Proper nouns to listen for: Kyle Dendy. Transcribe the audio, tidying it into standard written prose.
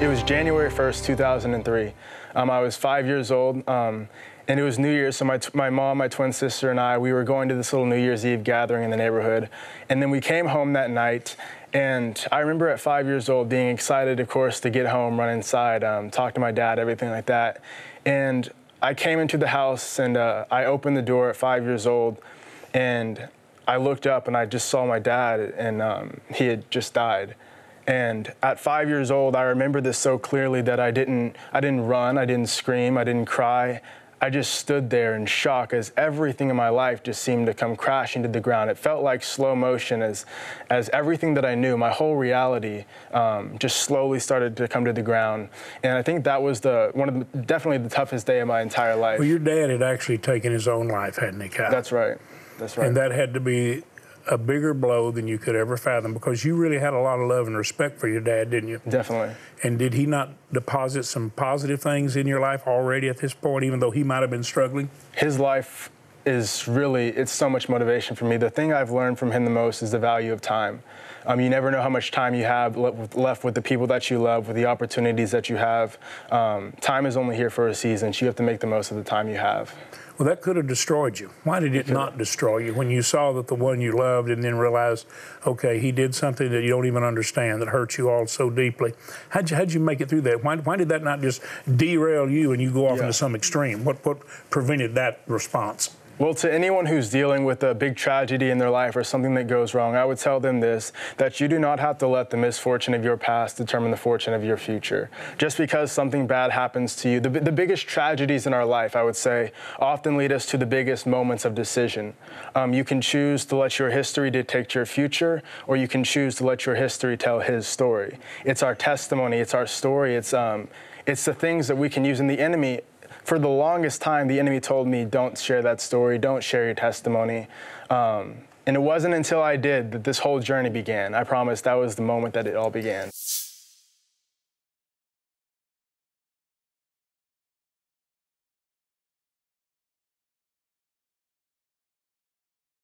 It was January 1st, 2003. I was 5 years old, and it was New Year's, so my mom, my twin sister, and I, we were going to this little New Year's Eve gathering in the neighborhood. And then we came home that night, and I remember at 5 years old being excited, of course, to get home, run inside, talk to my dad, everything like that. And I came into the house, and I opened the door at 5 years old, and I looked up, and I just saw my dad, and he had just died. And at 5 years old, I remember this so clearly that I didn't run, I didn't scream, I didn't cry. I just stood there in shock as everything in my life just seemed to come crashing to the ground. It felt like slow motion as everything that I knew, my whole reality, just slowly started to come to the ground. And I think that was definitely the toughest day of my entire life. Well, your dad had actually taken his own life, hadn't he, Kyle? That's right, that's right. And that had to be a bigger blow than you could ever fathom, because you really had a lot of love and respect for your dad, didn't you? Definitely. And did he not deposit some positive things in your life already at this point, even though he might have been struggling? His life is really, it's so much motivation for me. The thing I've learned from him the most is the value of time. You never know how much time you have left with the people that you love, with the opportunities that you have. Time is only here for a season, so you have to make the most of the time you have. Well, that could have destroyed you. Why did it not destroy you when you saw that the one you loved and then realized, okay, he did something that you don't even understand, that hurt you all so deeply? How'd you make it through that? Why did that not just derail you and you go off into some extreme? What prevented that response? Well, to anyone who's dealing with a big tragedy in their life or something that goes wrong, I would tell them this, that you do not have to let the misfortune of your past determine the fortune of your future. Just because something bad happens to you, the biggest tragedies in our life, I would say, often lead us to the biggest moments of decision. You can choose to let your history dictate your future, or you can choose to let your history tell his story. It's our testimony, it's our story, it's the things that we can use in the enemy. For the longest time, the enemy told me, don't share that story, don't share your testimony. And it wasn't until I did that this whole journey began. I promise that was the moment that it all began.